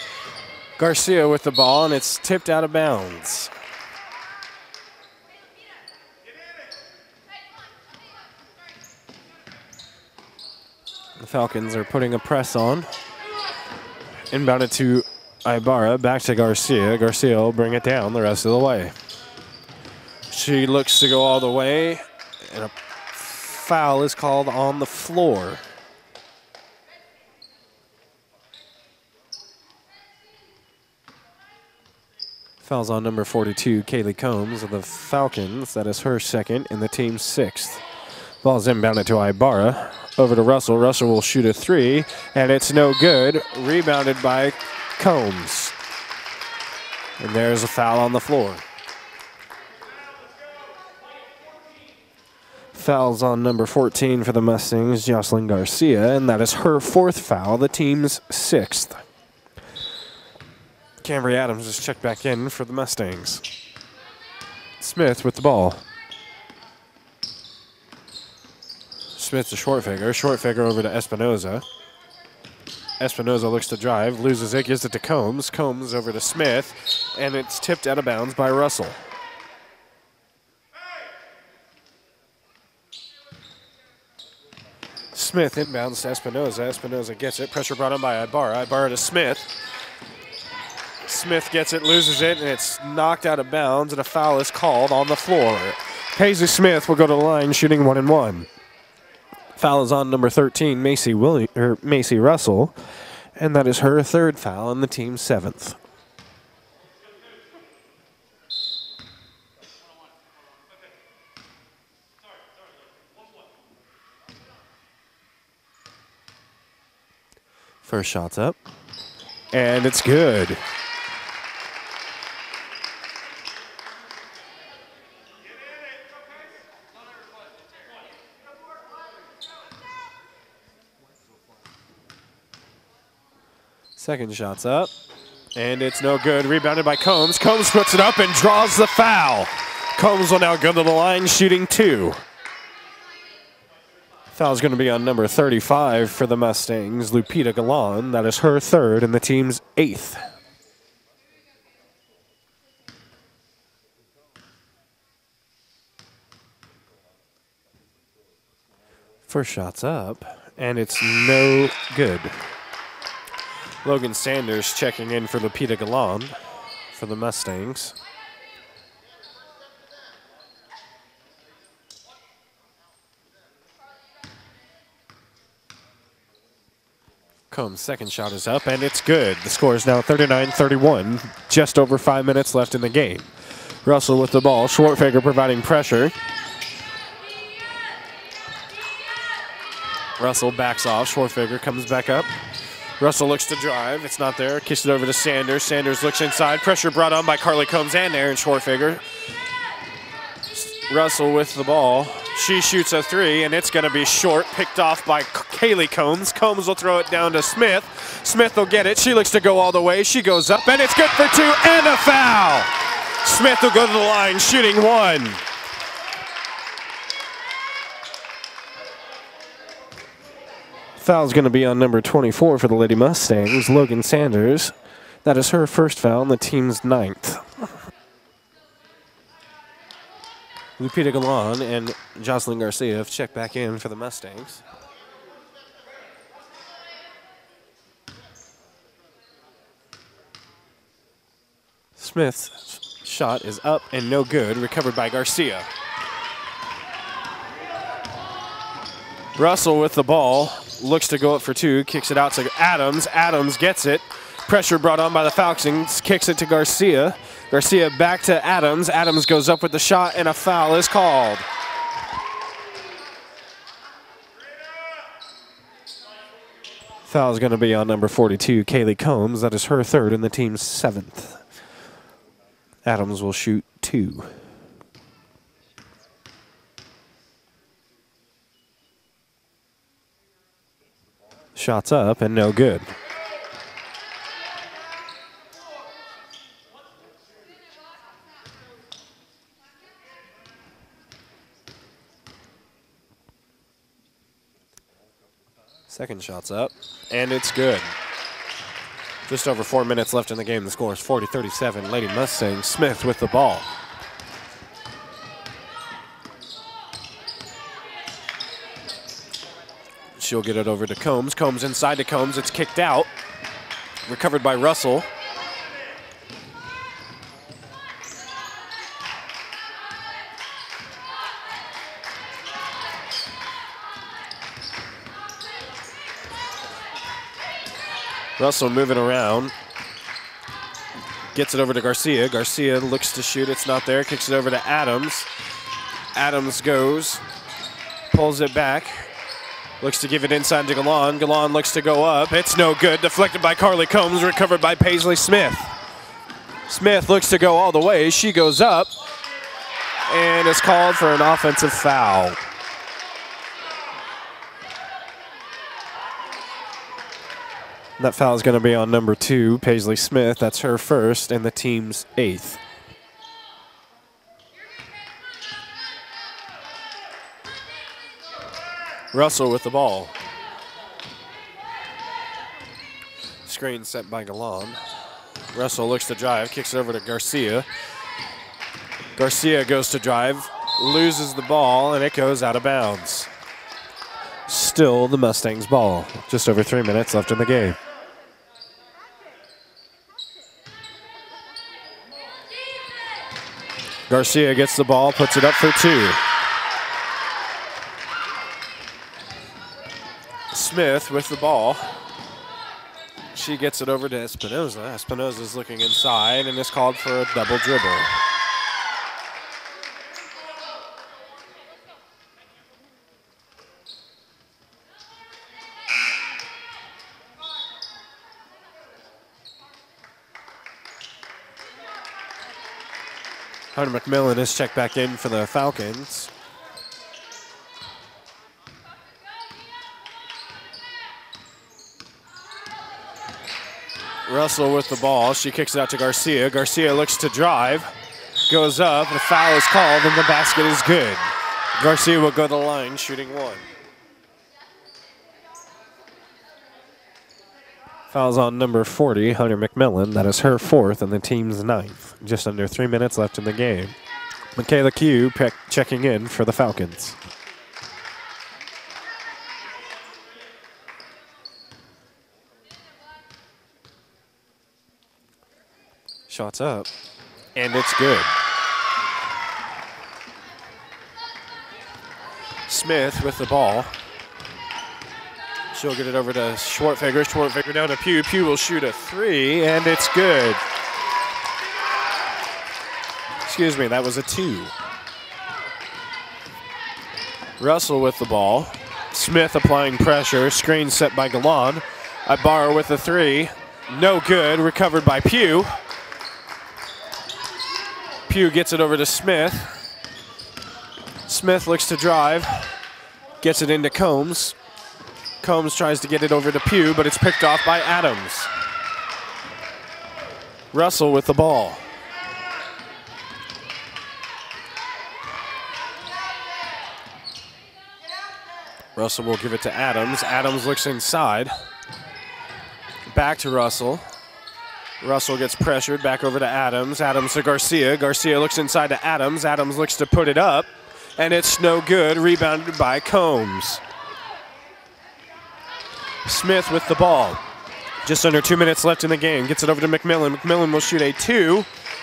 Garcia with the ball, and it's tipped out of bounds. The Falcons are putting a press on. Inbounded to Ibarra, back to Garcia. Garcia will bring it down the rest of the way. She looks to go all the way, and a foul is called on the floor. Foul's on number 42, Kaylee Combs of the Falcons. That is her second and the team's sixth. Ball's inbounded to Ibarra. Over to Russell. Russell will shoot a three, and it's no good. Rebounded by Combs. And there's a foul on the floor. Foul's on number 14 for the Mustangs, Jocelyn Garcia, and that is her fourth foul, the team's sixth. Cambry Adams is checked back in for the Mustangs. Smith with the ball. Smith to Schwartfager. Schwartfager over to Espinoza. Espinoza looks to drive, loses it, gives it to Combs. Combs over to Smith, and it's tipped out of bounds by Russell. Smith inbounds to Espinoza. Espinoza gets it. Pressure brought on by Ibarra. Ibarra to Smith. Smith gets it, loses it, and it's knocked out of bounds, and a foul is called on the floor. Paisley Smith will go to the line, shooting 1-and-1. Foul is on number 13, Macy Russell, and that is her third foul and the team's seventh. First shot's up, and it's good. Second shot's up, and it's no good. Rebounded by Combs. Combs puts it up and draws the foul. Combs will now go to the line, shooting two. Foul's going to be on number 35 for the Mustangs, Lupita Galan. That is her third and the team's eighth. First shot's up, and it's no good. Logan Sanders checking in for Lupita Galan for the Mustangs. Combs' second shot is up, and it's good. The score is now 39-31, just over 5 minutes left in the game. Russell with the ball, Schwartfager providing pressure. Russell backs off, Schwartfager comes back up. Russell looks to drive, it's not there, kicks it over to Sanders. Sanders looks inside, pressure brought on by Carly Combs and Aaron Schwartfager. Russell with the ball, she shoots a three, and it's gonna be short, picked off by Kaylee Combs. Combs will throw it down to Smith. Smith will get it, she looks to go all the way, she goes up, and it's good for two, and a foul! Smith will go to the line, shooting one. Foul's going to be on number 24 for the Lady Mustangs, Logan Sanders. That is her first foul and the team's ninth. Lupita Galan and Jocelyn Garcia have checked back in for the Mustangs. Smith's shot is up and no good, recovered by Garcia. Russell with the ball, looks to go up for two, kicks it out to Adams. Adams gets it. Pressure brought on by the Falcons, kicks it to Garcia. Garcia back to Adams. Adams goes up with the shot, and a foul is called. Foul is going to be on number 42, Kaylee Combs. That is her third and the team's seventh. Adams will shoot two. Shots up and no good. Second shot's up, and it's good. Just over 4 minutes left in the game. The score is 40-37, Lady Mustang. Smith with the ball. She'll get it over to Combs. Combs inside to Combs. It's kicked out. Recovered by Russell. Russell moving around. Gets it over to Garcia. Garcia looks to shoot. It's not there. Kicks it over to Adams. Adams goes. Pulls it back. Looks to give it inside to Galan. Galan looks to go up. It's no good. Deflected by Carly Combs. Recovered by Paisley Smith. Smith looks to go all the way. She goes up. And is called for an offensive foul. That foul is going to be on number 2, Paisley Smith. That's her first and the team's 8th. Russell with the ball. Screen set by Galan. Russell looks to drive, kicks it over to Garcia. Garcia goes to drive, loses the ball, and it goes out of bounds. Still the Mustangs' ball. Just over 3 minutes left in the game. Garcia gets the ball, puts it up for 2. Smith with the ball. She gets it over to Espinoza. Espinoza's looking inside and is called for a double dribble. Hunter McMillan is checked back in for the Falcons. Russell with the ball. She kicks it out to Garcia. Garcia looks to drive, goes up, the foul is called, and the basket is good. Garcia will go to the line, shooting 1. Foul's on number 40, Hunter McMillan. That is her 4th and the team's 9th. Just under 3 minutes left in the game. McKayla Pugh checking in for the Falcons. Shots up, and it's good. Smith with the ball. She'll get it over to Schwartfager. Schwartfager down to Pugh. Pugh will shoot a 3, and it's good. Excuse me, that was a 2. Russell with the ball. Smith applying pressure. Screen set by Galan. Ibarra with a 3. No good. Recovered by Pugh. Pugh gets it over to Smith. Smith looks to drive. Gets it into Combs. Combs tries to get it over to Pugh, but it's picked off by Adams. Russell with the ball. Russell will give it to Adams. Adams looks inside. Back to Russell. Russell gets pressured, back over to Adams. Adams to Garcia. Garcia looks inside to Adams. Adams looks to put it up, and it's no good, rebounded by Combs. Smith with the ball. Just under 2 minutes left in the game. Gets it over to McMillan. McMillan will shoot a 2,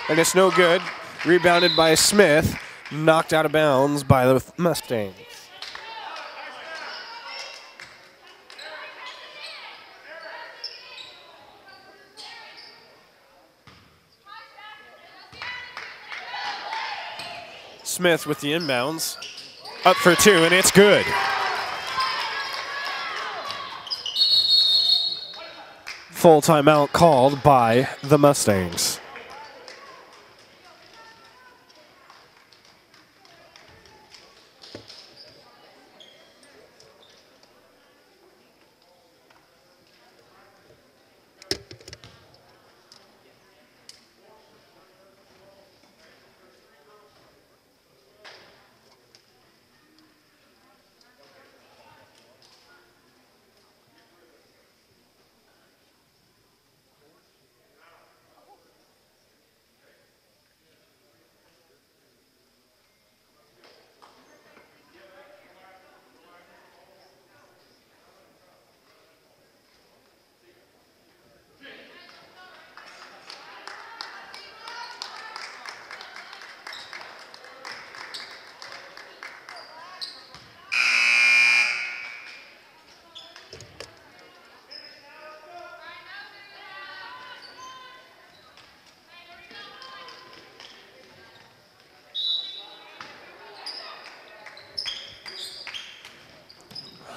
and it's no good. Rebounded by Smith. Knocked out of bounds by the Mustangs. Smith with the inbounds. Up for 2, and it's good. Full timeout called by the Mustangs.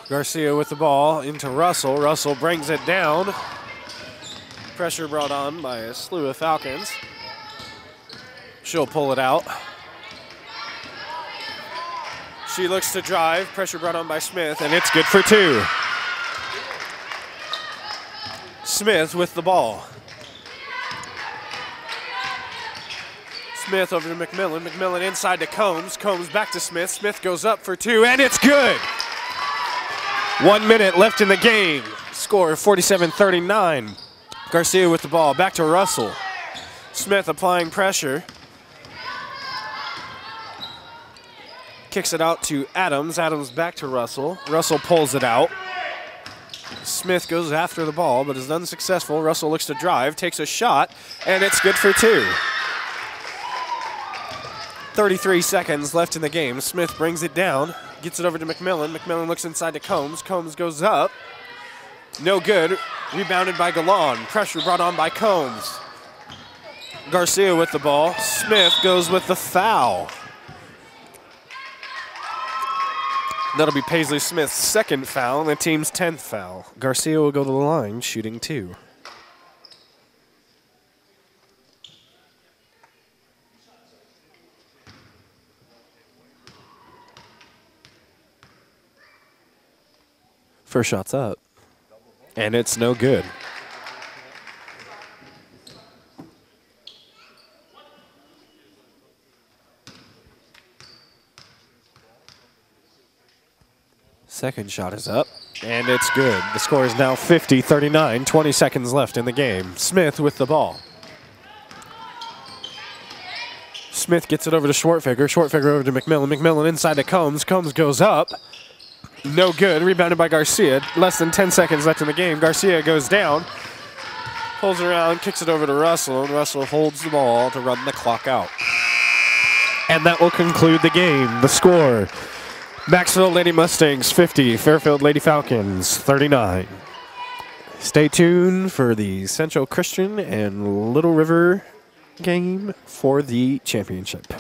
Garcia with the ball into Russell. Russell brings it down. Pressure brought on by a slew of Falcons. She'll pull it out. She looks to drive. Pressure brought on by Smith, and it's good for two. Smith with the ball. Smith over to McMillan. McMillan inside to Combs. Combs back to Smith. Smith goes up for two, and it's good. 1 minute left in the game. Score 47-39. Garcia with the ball. Back to Russell. Smith applying pressure. Kicks it out to Adams. Adams back to Russell. Russell pulls it out. Smith goes after the ball, but is unsuccessful. Russell looks to drive, takes a shot, and it's good for two. 33 seconds left in the game. Smith brings it down, gets it over to McMillan. McMillan looks inside to Combs. Combs goes up. No good. Rebounded by Galan. Pressure brought on by Combs. Garcia with the ball. Smith goes with the foul. That'll be Paisley Smith's second foul and the team's 10th foul. Garcia will go to the line shooting two. First shot's up, and it's no good. Second shot is up, and it's good. The score is now 50-39, 20 seconds left in the game. Smith with the ball. Smith gets it over to Schwartfager. Schwartfager over to McMillan. McMillan inside to Combs. Combs goes up. No good, rebounded by Garcia. Less than 10 seconds left in the game. Garcia goes down, pulls around, kicks it over to Russell, and Russell holds the ball to run the clock out. And that will conclude the game. The score, Macksville Lady Mustangs 50, Fairfield Lady Falcons 39. Stay tuned for the Central Christian and Little River game for the championship.